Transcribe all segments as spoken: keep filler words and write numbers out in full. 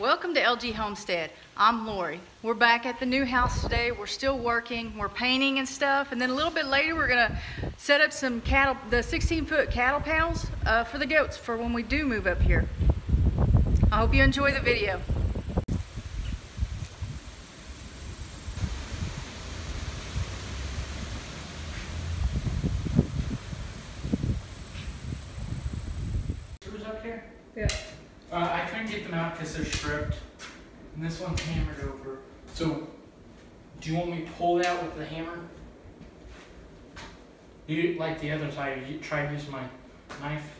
Welcome to L G Homestead. I'm Lori. We're back at the new house today. We're still working. We're painting and stuff. And then a little bit later, we're gonna set up some cattle, the sixteen foot cattle panels uh, for the goats for when we do move up here. I hope you enjoy the video. Yeah. Uh, I couldn't get them out because they're stripped, and this one's hammered over. So, do you want me to pull it out with the hammer? You like the other side? You try to use my knife.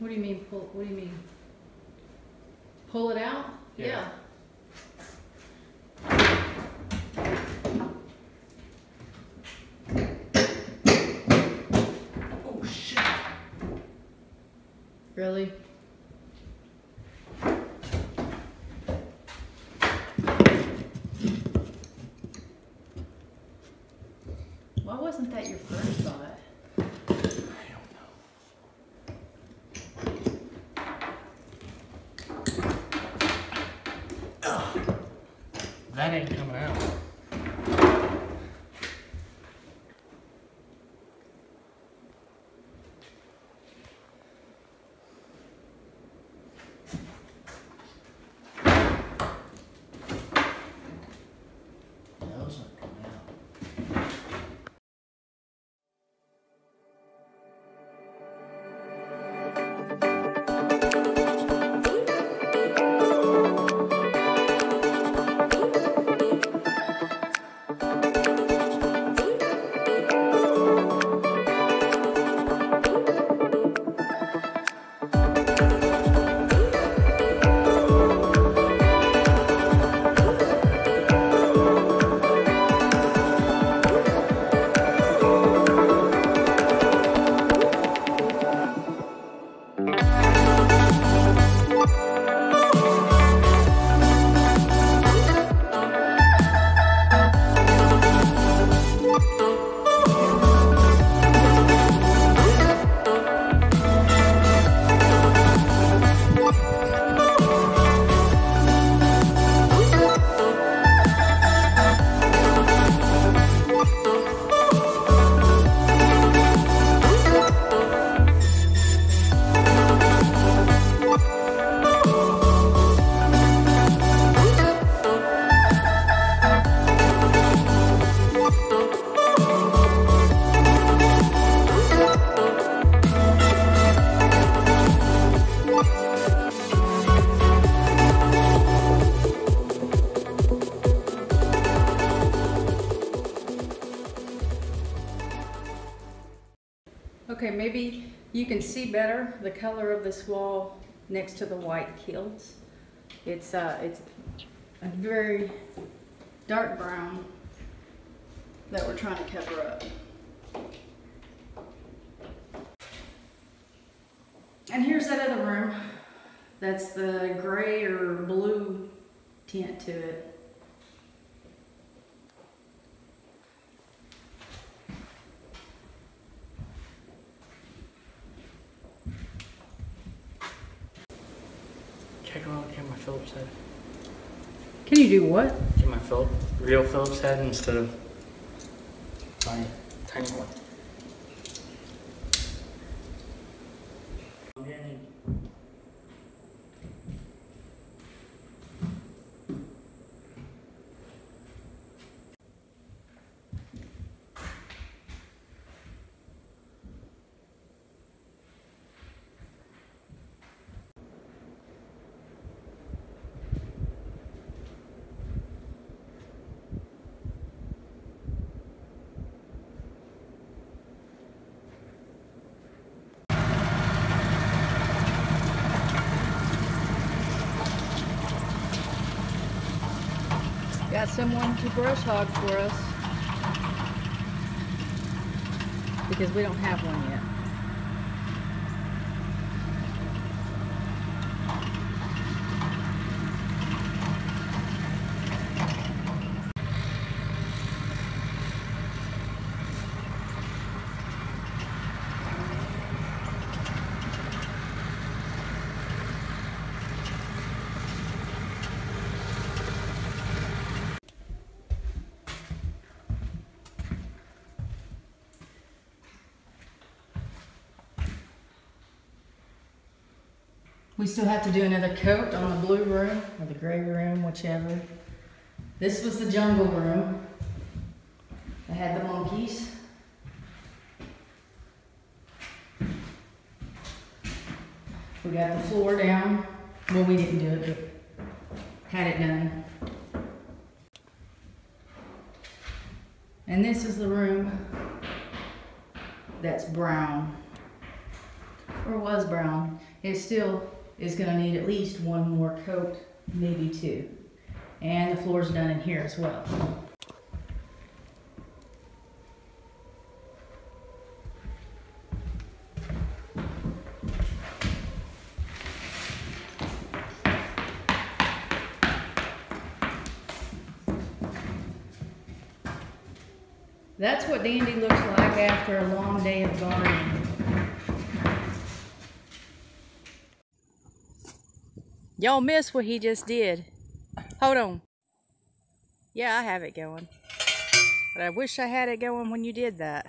What do you mean pull? What do you mean? Pull it out? Yeah. yeah. Oh shit! Really? Why wasn't that your first thought? I don't know. Ugh. That ain't coming out. Okay, maybe you can see better the color of this wall next to the white kilts. It's uh, it's a very dark brown that we're trying to cover up. And here's that other room. That's the gray or blue tint to it. Get my Phillips head. Can you do what? Get my Phil real Phillips head instead of my tiny one. Got someone to brush hog for us because we don't have one yet. We still have to do another coat on the blue room or the gray room, whichever. This was the jungle room. I had the monkeys. We got the floor down. Well, we didn't do it, but had it done. And this is the room that's brown, or was brown. It still is gonna need at least one more coat, maybe two. And the floor's done in here as well. That's what Dandy looks like after a long day of gardening. Y'all missed what he just did. Hold on. Yeah, I have it going. But I wish I had it going when you did that.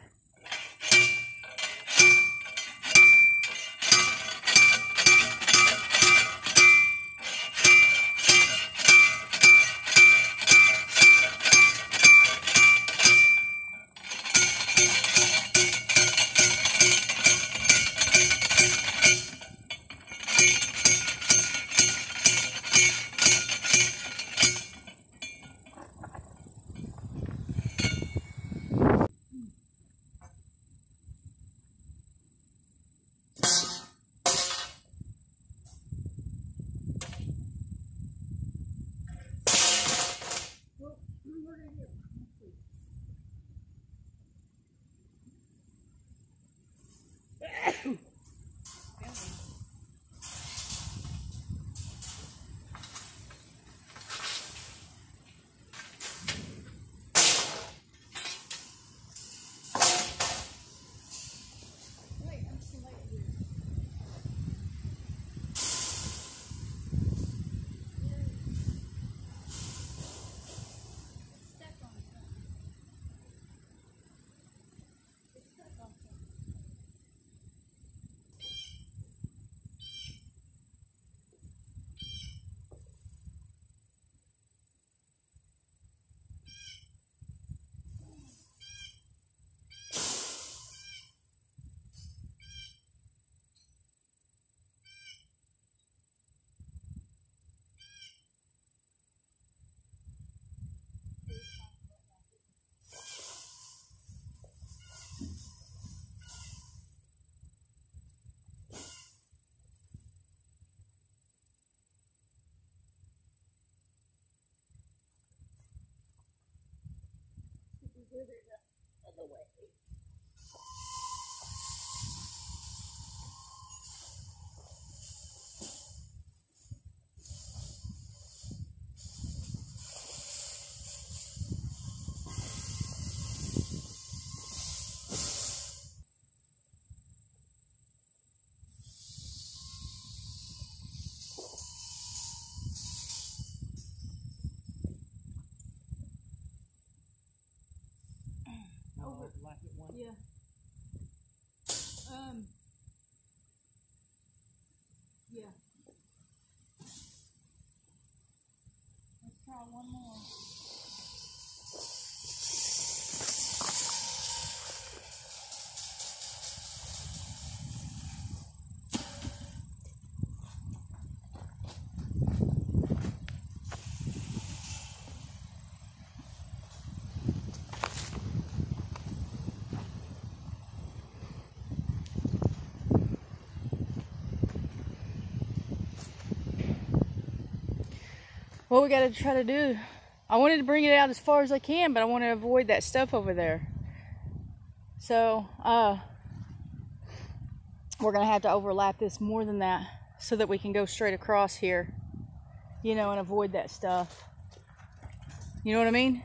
Other way. Yeah. Um. Yeah. Let's try one more. What we gotta try to do, I wanted to bring it out as far as I can, but I want to avoid that stuff over there. So uh, we're gonna have to overlap this more than that so that we can go straight across here, you know, and avoid that stuff. You know what I mean?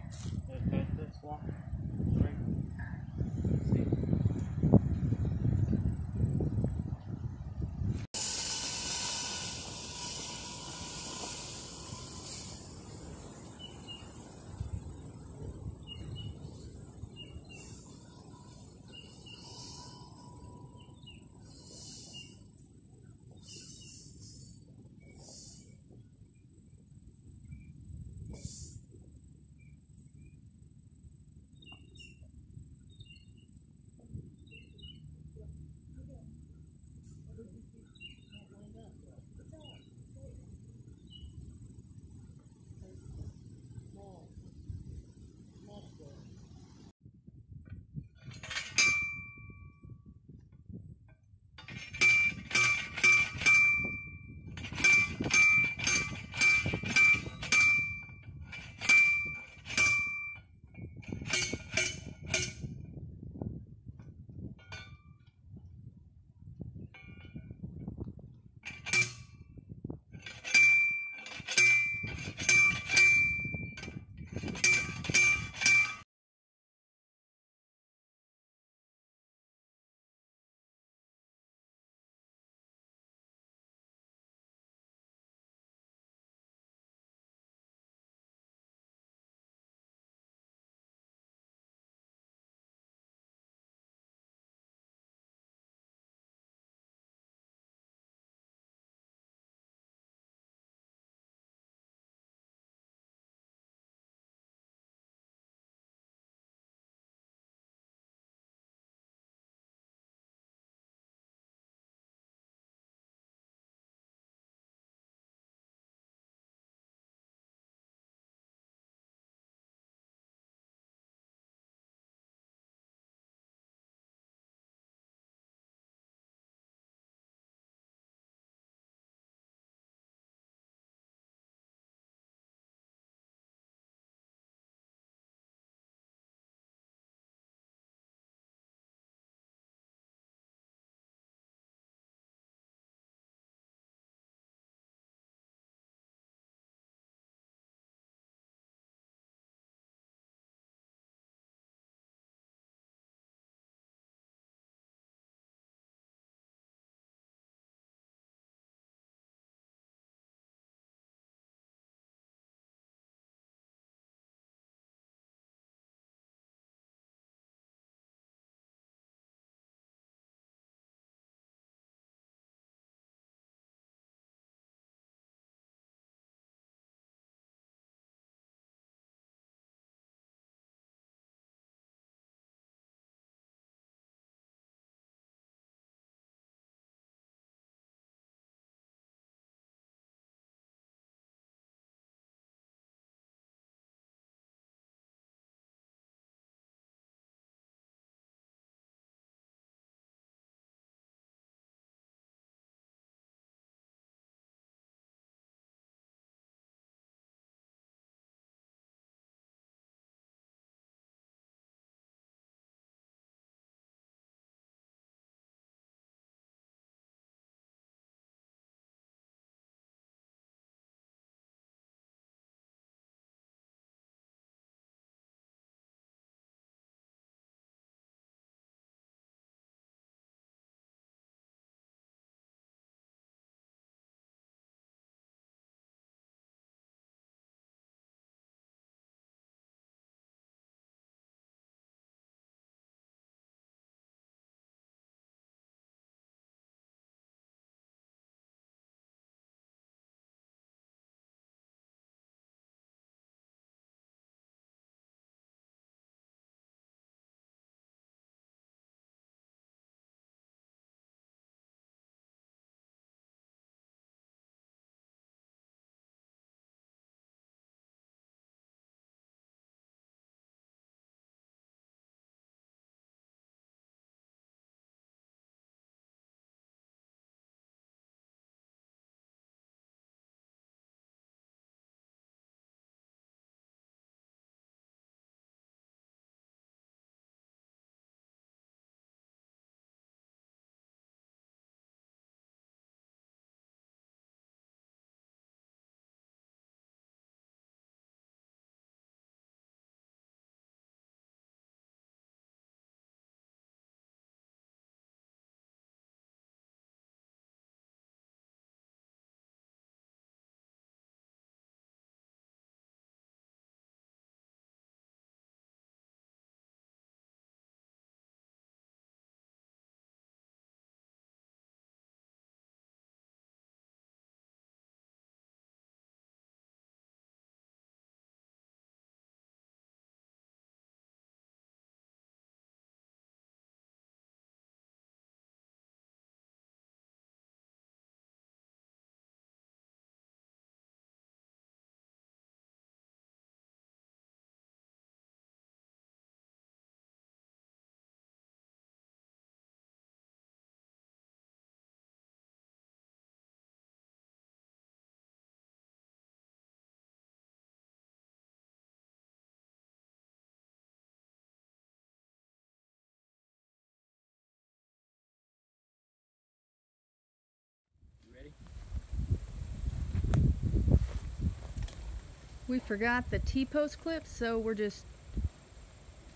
We forgot the T-post clips, so we're just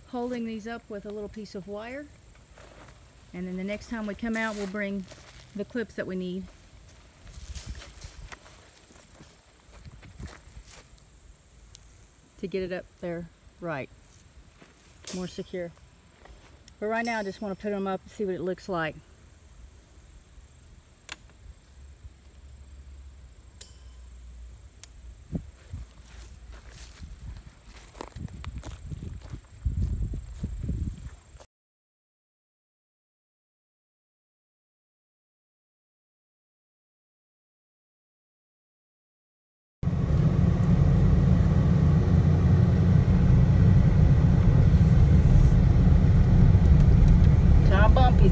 holding these up with a little piece of wire. And then the next time we come out, we'll bring the clips that we need. To get it up there right, more secure. But right now I just want to put them up and see what it looks like.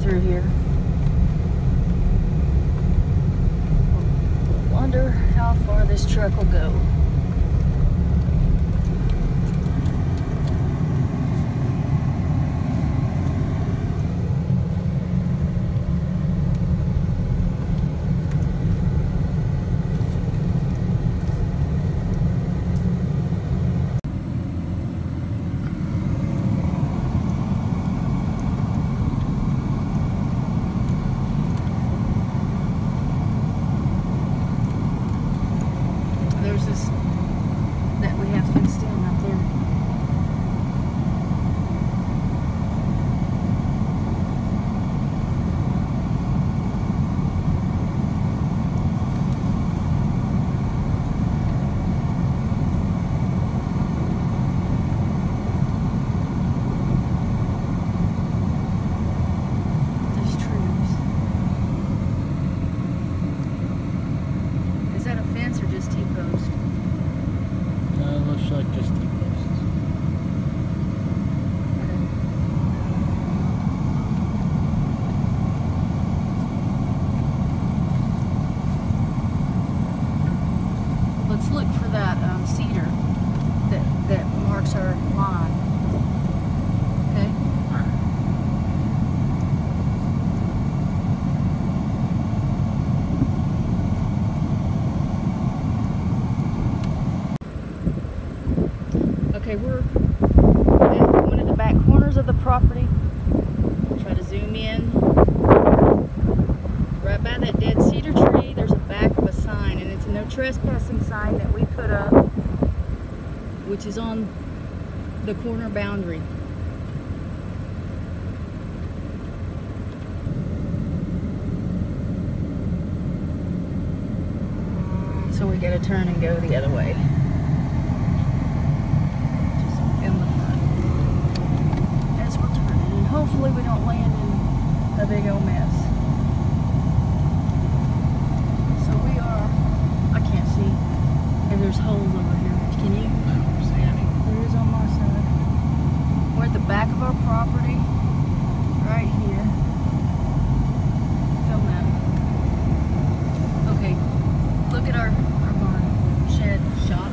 Through here. I wonder how far this truck will go. Okay, we're at one of the back corners of the property. Try to zoom in. Right by that dead cedar tree, there's a back of a sign, and it's a no trespassing sign that we put up, which is on the corner boundary. So we gotta turn and go the other way. Hopefully we don't land in a big old mess. So we are, I can't see, and there's holes over here. Can you? I don't see any. There is on my side. We're at the back of our property, right here. Film that. Okay, look at our, our barn, shed, shop.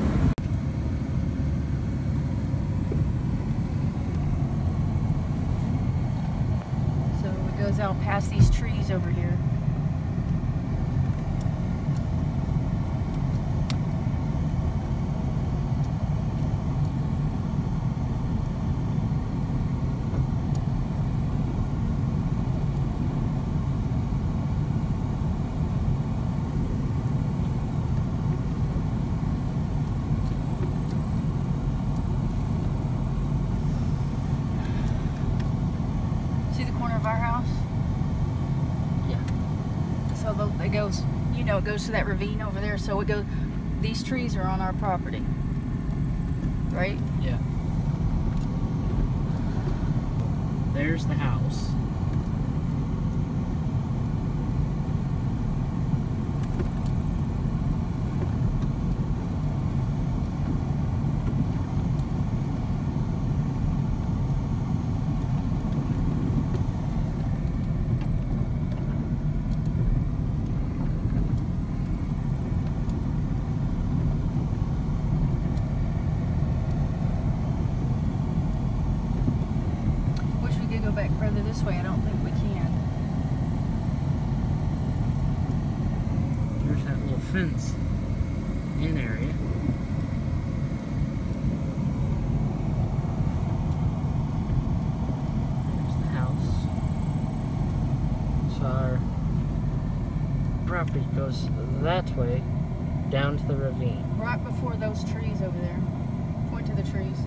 Out past these trees over here. See the corner of our house? So it goes, you know, it goes to that ravine over there. So it goes, these trees are on our property, right? Yeah. There's the house. Back further this way, I don't think we can. There's that little fence in area. that way down to the ravine. Right before those trees over there. Point to the trees.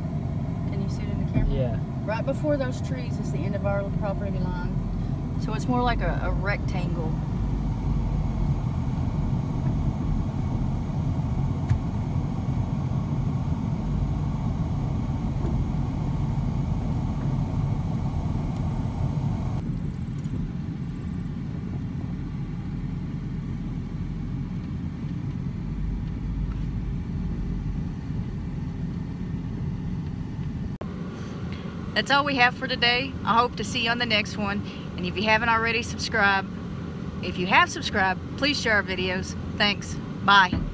Can you see it in the camera? Yeah. Right before those trees is the end of our property line. So it's more like a, a rectangle. That's all we have for today. I hope to see you on the next one. And if you haven't already, subscribe. If you have subscribed, please share our videos. Thanks. Bye.